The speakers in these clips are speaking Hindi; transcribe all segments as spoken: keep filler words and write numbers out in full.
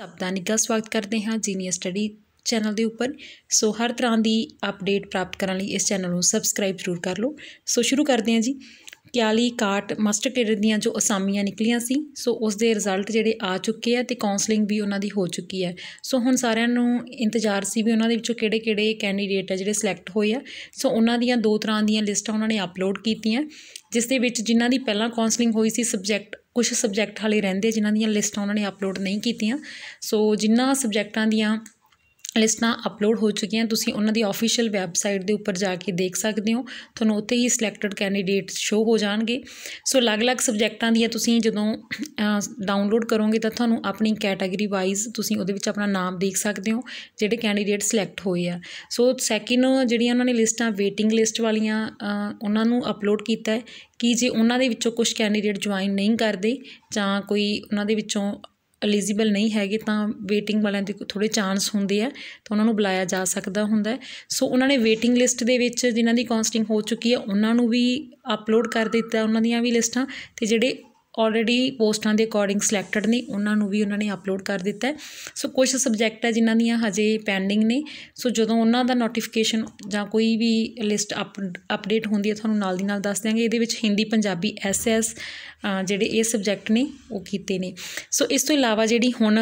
ਸਭ ਦਾ ਨਿੱਘਾ ਸਵਾਗਤ ਕਰਦੇ ਹਾਂ ਜੀਨੀਅਸ ਸਟੱਡੀ चैनल के उपर। सो हर तरह की अपडेट प्राप्त करने लिए इस चैनल को सबसक्राइब जरूर कर लो। सो शुरू करते हैं जी। क्याली काट मास्टर केडर दियाँ जो असामियाँ निकलियाँ सी सो उस दे रिजल्ट जिहड़े आ चुके हैं तो काउंसलिंग भी उन्हों की हो चुकी है। सो हुण सारिआं नूं इंतजार सी भी उन्हां दे विचों किहड़े किहड़े कैंडीडेट है जिहड़े सिलैक्ट होए आ। सो उन्हां दियां दो तरह दियां लिस्टां उन्हां ने अपलोड कीतीआं जिस दे विच जिन्हां दी पहलां काउंसलिंग होई सी सबजैक्ट कुछ सबजैक्ट हाले रहिंदे जिन्हां दियां लिस्टां उन्हां ने अपलोड नहीं कीतीआं। सो जिन्हां सबजैक्टां दियां लिस्टां अपलोड हो चुकियां तुसीं उन्हां दी ऑफिशियल वैबसाइट के उपर जाके देख सकते हो। तुहानूं उत्थे ही सिलैक्टड कैंडीडेट शो हो जाणगे। सो अलग अलग सबजैक्टां दियां तुसीं जदों डाउनलोड करोगे तो तुहानूं अपनी कैटागरी वाइज तुसीं उहदे विच अपना नाम देख सकते हो जिहड़े कैंडीडेट सिलैक्ट होए आ। सो सैकिंड जिहड़ियां उन्हां ने लिस्टां वेटिंग लिस्ट वालियां उन्हां नूं अपलोड कीता है कि जे उन्हां दे विचों कुछ कैंडीडेट ज्वाइन नहीं करदे जां कोई उन्हां दे विचों एलिजिबल नहीं है तो वेटिंग वाले थोड़े चांस होंगे है तो उन्होंने बुलाया जा सकता होंगे। सो उन्होंने वेटिंग लिस्ट के जिन्हों की काउंसलिंग हो चुकी है उन्होंने भी अपलोड कर दिता उन्होंने भी लिस्टा तो जोड़े ऑलरेडी पोस्टां के अकॉर्डिंग सिलैक्टड ने उन्होंने भी उन्होंने अपलोड कर दिता है। सो कुछ सबजैक्ट है जिन्हों दियां हजे पेंडिंग ने। सो जो उन्हों का नोटिफिकेशन जां कोई भी लिस्ट अप अपडेट होंदी है तुहानूं नाल दी नाल दस देंगे। ये हिंदी पंजाबी एस एस जिहड़े ये सबजैक्ट ने वो कीते ने। सो इस तो इलावा जिहड़ी हुण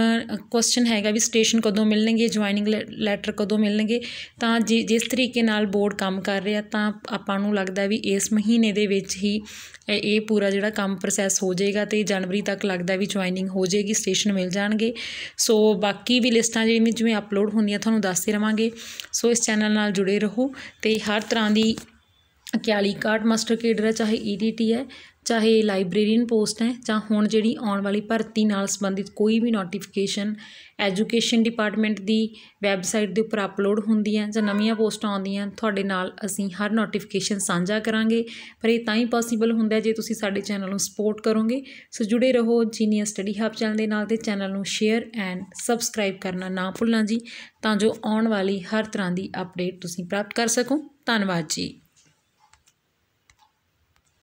क्वेश्चन हैगा भी स्टेशन कदों मिलणगे ज्वाइनिंग लैटर कदों मिलणगे तां जि जिस तरीके नाल बोर्ड काम कर रहा तां आपां नूं लगदा भी इस महीने दे विच ही ये पूरा जिहड़ा काम प्रोसैस हो जाएगा तो जनवरी तक लगता भी ज्वाइनिंग हो जाएगी स्टेशन मिल जाएंगे। सो बाकी भी लिस्टां जिवें जिवें अपलोड होंदियां तुहानूं दसदे रहांगे। सो इस चैनल नाल जुड़े रहो तो हर तरह की क्याली काट मास्टर केडर है चाहे ई डी टी है चाहे लाइब्रेरियन पोस्ट है जां हुण जिहड़ी आउण वाली भर्ती नाल संबंधित कोई भी नोटिफिकेशन एजुकेशन डिपार्टमेंट की वैबसाइट के उपर अपलोड होंदी है जां नवीं पोस्टां आउंदियां तुहाडे नाल असीं हर नोटिफिकेशन साझा करांगे। पर यह तां ही पॉसीबल हुंदा है जे तुसीं साडे चैनल नूं सपोर्ट करोगे। सो जुड़े रहो जीनियस स्टडी हब चैनल दे नाल ते चैनल नूं शेयर एंड सबसक्राइब करना ना भुलना जी तां जो आउण वाली हर तरह की अपडेट तुसीं प्राप्त कर सको। धन्नवाद जी।